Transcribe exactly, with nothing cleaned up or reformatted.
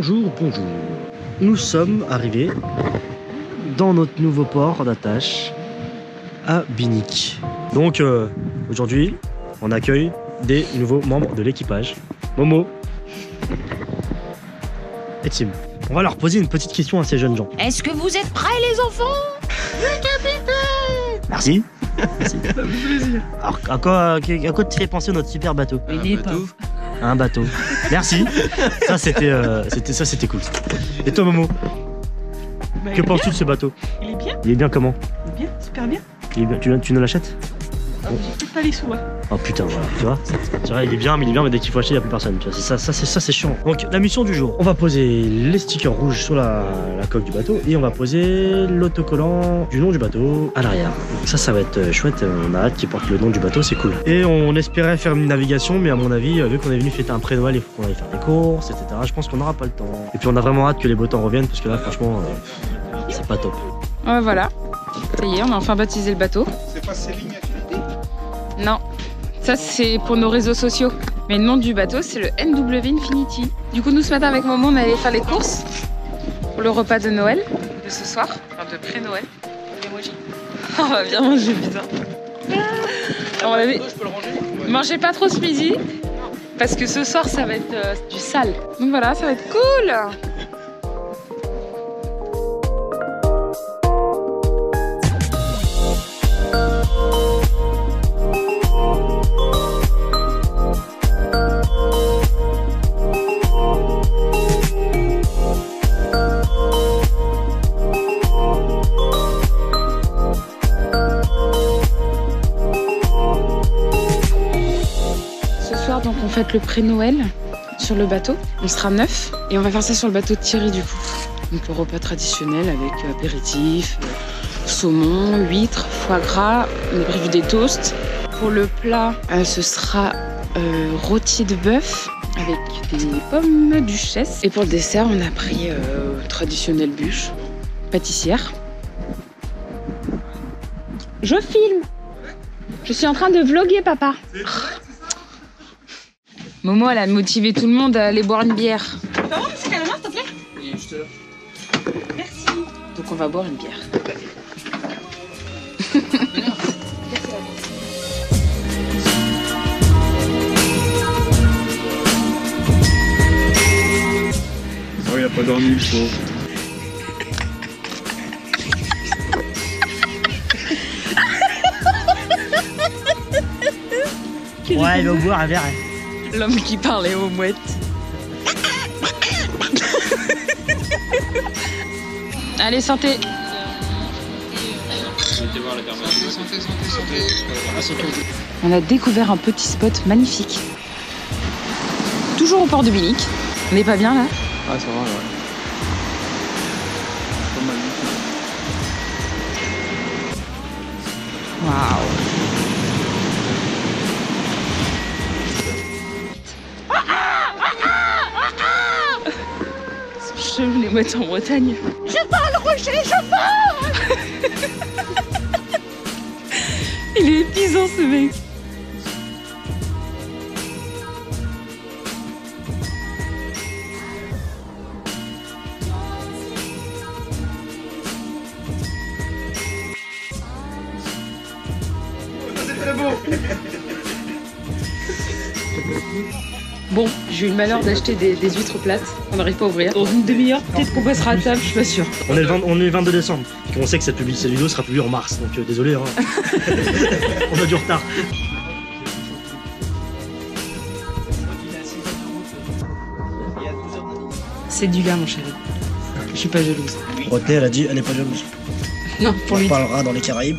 Bonjour, bonjour. Nous sommes arrivés dans notre nouveau port d'attache à Binic. Donc euh, aujourd'hui, on accueille des nouveaux membres de l'équipage, Momo et Tim. On va leur poser une petite question à ces jeunes gens. Est-ce que vous êtes prêts, les enfants? Le capitaine! Merci. Merci. Ça me fait plaisir. Alors, à quoi, à quoi tu fais penser notre super bateau? Un Il bateau. Un bateau. Merci. Ça, c'était euh, cool. Et toi, Momo? Bah, que penses-tu de ce bateau? Il est bien. Il est bien comment? Il est bien, super bien. Il est bien. Tu, tu nous l'achètes? Oh, j'ai peut-être pas les sous, ouais. Oh putain, voilà, tu vois, tu vois, il est bien, mais il est bien, mais dès qu'il faut acheter, il n'y a plus personne, tu vois, ça, ça c'est chiant. Donc, la mission du jour, on va poser les stickers rouges sur la, la coque du bateau, et on va poser l'autocollant du nom du bateau à l'arrière. Ça, ça va être chouette, on a hâte qu'il porte le nom du bateau, c'est cool. Et on espérait faire une navigation, mais à mon avis, vu qu'on est venu fêter un pré-Noël, il faut qu'on aille faire des courses, et cetera, je pense qu'on n'aura pas le temps. Et puis, on a vraiment hâte que les beaux temps reviennent, parce que là, franchement, euh, c'est pas top. Ouais, voilà, ça y est, on a enfin baptisé le bateau. C'est pas ces lignes à... Non. Ça, c'est pour nos réseaux sociaux. Mais le nom du bateau, c'est le N W Infinity. Du coup, nous, ce matin, avec Momo, on allait faire les courses pour le repas de Noël, de ce soir, enfin de pré-Noël. Oh, on va bien manger, putain. Alors, on avait... Mangez pas trop ce midi, parce que ce soir, ça va être euh, du sale. Donc voilà, ça va être cool. Donc on fête le pré-Noël sur le bateau, on sera neuf et on va faire ça sur le bateau de Thierry du coup. Donc le repas traditionnel avec apéritif, saumon, huîtres, foie gras, on a prévu des toasts. Pour le plat, euh, ce sera euh, rôti de bœuf avec des pommes duchesse. Et pour le dessert, on a pris euh, traditionnelle bûche, pâtissière. Je filme! Je suis en train de vloguer, papa! Momo, elle a motivé tout le monde à aller boire une bière. Tu peux avoir monsieur Calamar, s'il te plaît? Oui, juste là. Merci. Donc on va boire une bière. Oh, il a pas dormi, le pauvre. Ouais, il va boire un verre. L'homme qui parlait aux mouettes. Allez, santé. On a découvert un petit spot magnifique. Toujours au port de Binic. On n'est pas bien là? Ah, ça va, ouais. Waouh. Je vais les mettre en Bretagne. Je parle rocher, je parle. Il est épuisant ce mec. C'est très beau. Bon, j'ai eu le malheur d'acheter des, des huîtres plates, on n'arrive pas à ouvrir. Dans une demi-heure, peut-être qu'on passera à table, je suis pas sûre. On est le, vingt, on est le vingt-deux décembre, et on sait que cette, public, cette vidéo sera publiée en mars, donc euh, désolé, hein. On a du retard. C'est du lard, mon chéri. Je suis pas jalouse. Bretagne, elle a dit, elle n'est pas jalouse. Non, pour on lui. On parlera dans les Caraïbes.